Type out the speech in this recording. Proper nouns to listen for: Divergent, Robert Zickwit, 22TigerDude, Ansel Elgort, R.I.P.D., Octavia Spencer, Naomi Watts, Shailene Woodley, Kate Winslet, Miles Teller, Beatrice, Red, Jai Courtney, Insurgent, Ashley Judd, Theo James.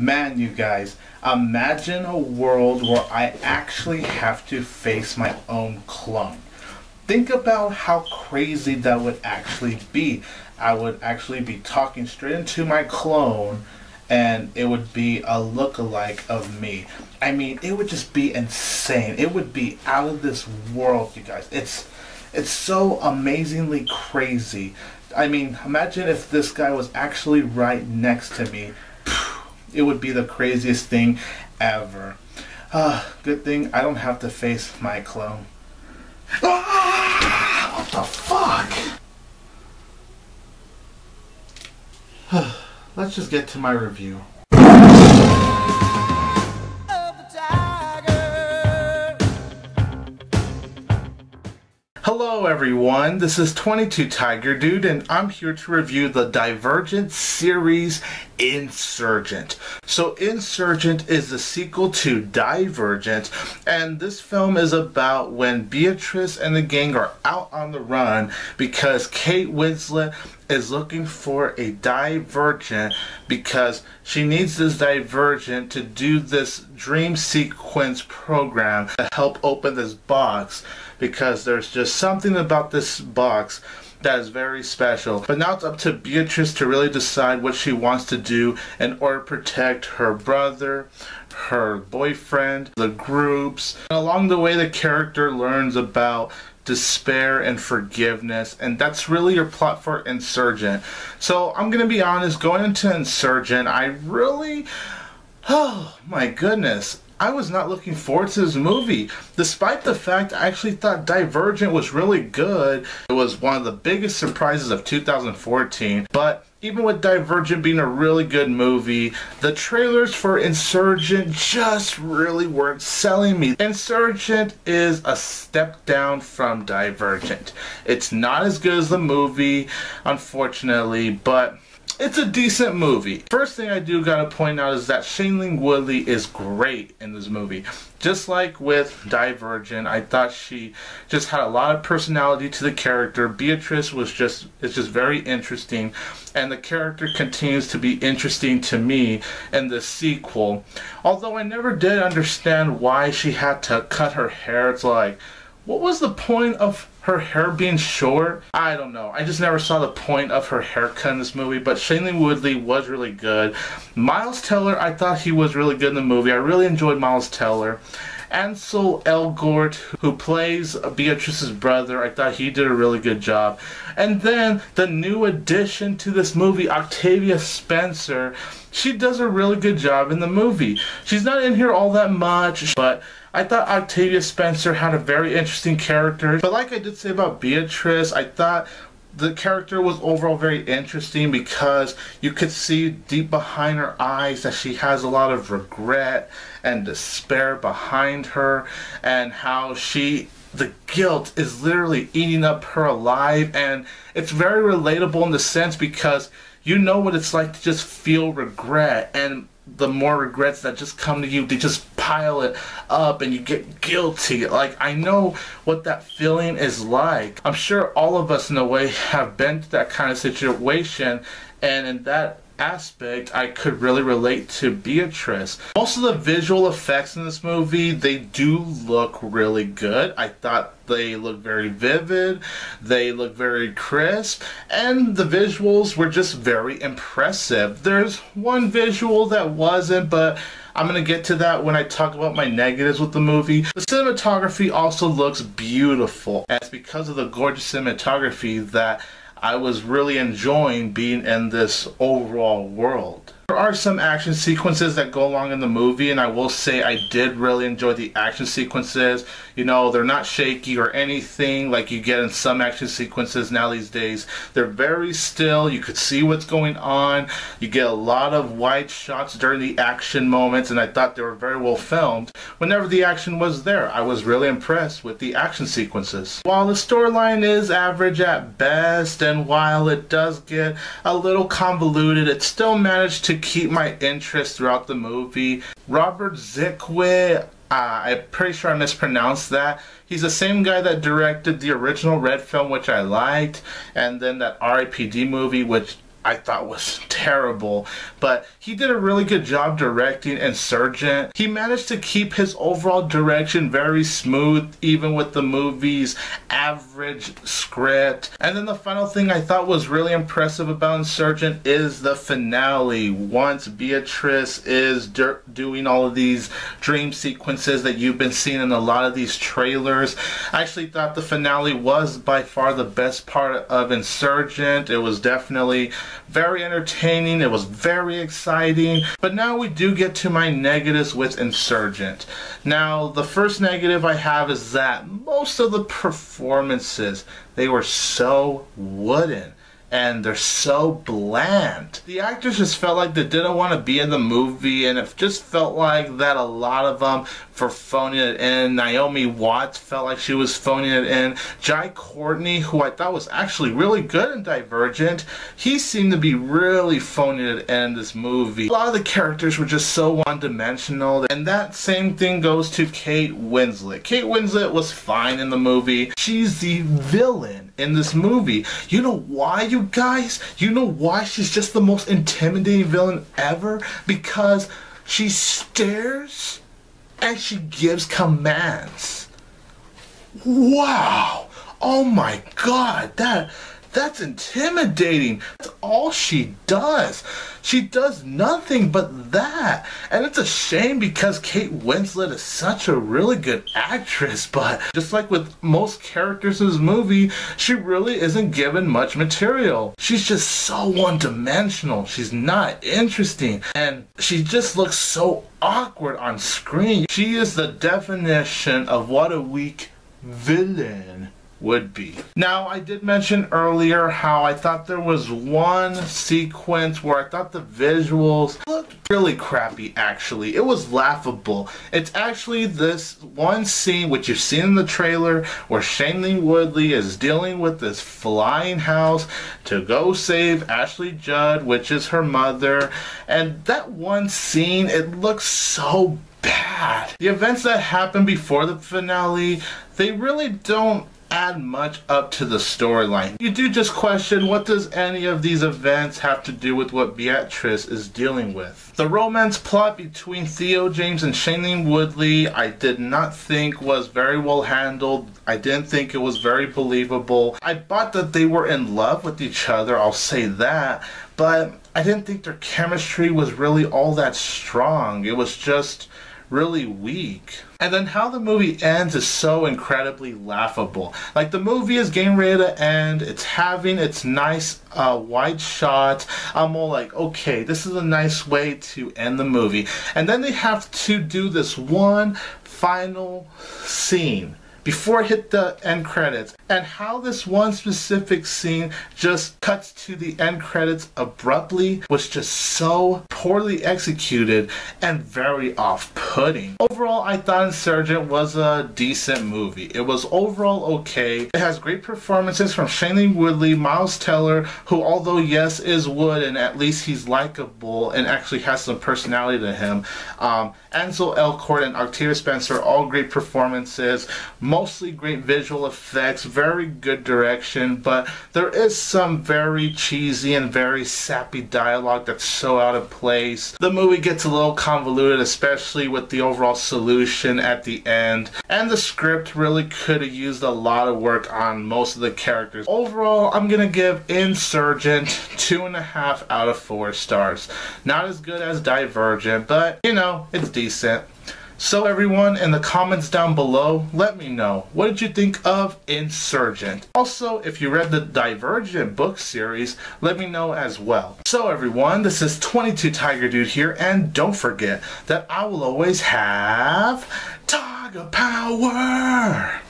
Man, you guys, imagine a world where I actually have to face my own clone. Think about how crazy that would actually be. I would actually be talking straight into my clone, and it would be a look-alike of me. I mean, it would just be insane. It would be out of this world, you guys. It's so amazingly crazy. I mean, imagine if this guy was actually right next to me. It would be the craziest thing ever. Good thing I don't have to face my clone. Ah! What the fuck? Let's just get to my review. Hello everyone, this is 22TigerDude and I'm here to review the Divergent series Insurgent. So Insurgent is the sequel to Divergent, and this film is about when Beatrice and the gang are out on the run because Kate Winslet is looking for a divergent because she needs this divergent to do this dream sequence program to help open this box, because there's just something about this box that is very special. But now it's up to Beatrice to really decide what she wants to do in order to protect her brother, her boyfriend, the groups. And along the way, the character learns about despair and forgiveness, and that's really your plot for Insurgent. So I'm gonna be honest, going into Insurgent, I really, oh my goodness, I was not looking forward to this movie, despite the fact I actually thought Divergent was really good. It was one of the biggest surprises of 2014, but even with Divergent being a really good movie, the trailers for Insurgent just really weren't selling me. Insurgent is a step down from Divergent. It's not as good as the movie, unfortunately, but it's a decent movie. First thing I do gotta point out is that Shailene Woodley is great in this movie. Just like with Divergent, I thought she just had a lot of personality to the character. Beatrice was just very interesting, and the character continues to be interesting to me in the sequel. Although I never did understand why she had to cut her hair. It's like, what was the point of her hair being short? I don't know. I just never saw the point of her haircut in this movie, but Shailene Woodley was really good. Miles Teller, I thought he was really good in the movie. I really enjoyed Miles Teller. Ansel Elgort, who plays Beatrice's brother, I thought he did a really good job. And then the new addition to this movie, Octavia Spencer, she does a really good job in the movie. She's not in here all that much, but I thought Octavia Spencer had a very interesting character. But like I did say about Beatrice, I thought the character was overall very interesting because you could see deep behind her eyes that she has a lot of regret and despair behind her, and how the guilt is literally eating up her alive. And it's very relatable in the sense because you know what it's like to just feel regret, and the more regrets that just come to you, they just pile it up and you get guilty. Like, I know what that feeling is like. I'm sure all of us in a way have been to that kind of situation, and in that aspect I could really relate to Beatrice. Most of the visual effects in this movie, they do look really good. I thought they look very vivid, they look very crisp, and the visuals were just very impressive. There's one visual that wasn't, but I'm gonna get to that when I talk about my negatives with the movie. The cinematography also looks beautiful, and it's because of the gorgeous cinematography that I was really enjoying being in this overall world. There are some action sequences that go along in the movie, and I will say I did really enjoy the action sequences. You know, they're not shaky or anything like you get in some action sequences now these days. They're very still, you could see what's going on. You get a lot of wide shots during the action moments, and I thought they were very well filmed. Whenever the action was there, I was really impressed with the action sequences. While the storyline is average at best, and while it does get a little convoluted, it still managed to keep my interest throughout the movie. Robert Zickwit, I'm pretty sure I mispronounced that. He's the same guy that directed the original Red film, which I liked, and then that R.I.P.D. movie, which I thought was terrible, but he did a really good job directing Insurgent. He managed to keep his overall direction very smooth, even with the movie's average script. And then the final thing I thought was really impressive about Insurgent is the finale. Once Beatrice is doing all of these dream sequences that you've been seeing in a lot of these trailers, I actually thought the finale was by far the best part of Insurgent. It was definitely very entertaining. It was very exciting. But now we do get to my negatives with Insurgent. Now, the first negative I have is that most of the performances, they were so wooden and they're so bland. The actors just felt like they didn't want to be in the movie, and it just felt like that a lot of them were phoning it in. Naomi Watts felt like she was phoning it in. Jai Courtney, who I thought was actually really good in Divergent, he seemed to be really phoning it in this movie. A lot of the characters were just so one-dimensional, and that same thing goes to Kate Winslet. Kate Winslet was fine in the movie. She's the villain in this movie. You know why, you guys? You know why she's just the most intimidating villain ever? Because she stares and she gives commands. Wow! Oh my god, that's intimidating. That's all she does. She does nothing but that. And it's a shame because Kate Winslet is such a really good actress, but just like with most characters in this movie, she really isn't given much material. She's just so one-dimensional. She's not interesting. And she just looks so awkward on screen. She is the definition of what a weak villain would be. Now, I did mention earlier how I thought there was one sequence where I thought the visuals looked really crappy, actually. It was laughable. It's actually this one scene, which you've seen in the trailer, where Shailene Woodley is dealing with this flying house to go save Ashley Judd, which is her mother. And that one scene, it looks so bad. The events that happen before the finale, they really don't add much up to the storyline. You do just question, what does any of these events have to do with what Beatrice is dealing with? The romance plot between Theo James and Shailene Woodley, I did not think was very well handled. I didn't think it was very believable. I thought that they were in love with each other, I'll say that, but I didn't think their chemistry was really all that strong. It was just really weak. And then how the movie ends is so incredibly laughable. Like, the movie is getting ready to end, it's having its nice wide shot. I'm all like, okay, this is a nice way to end the movie. And then they have to do this one final scene before it hit the end credits. And how this one specific scene just cuts to the end credits abruptly was just so poorly executed and very off-putting. Overall, I thought Insurgent was a decent movie. It was overall okay. It has great performances from Shailene Woodley, Miles Teller, who, although yes, is wooden, at least he's likable and actually has some personality to him. Ansel Elgort and Octavia Spencer, all great performances. Mostly great visual effects, very good direction, but there is some very cheesy and very sappy dialogue that's so out of place. The movie gets a little convoluted, especially with the overall solution at the end, and the script really could have used a lot of work on most of the characters. Overall, I'm gonna give Insurgent 2.5 out of 4 stars. Not as good as Divergent, but you know, it's decent. So everyone, in the comments down below, let me know, what did you think of Insurgent? Also, if you read the Divergent book series, let me know as well. So everyone, this is 22TigerDude here, and don't forget that I will always have Tiger Power!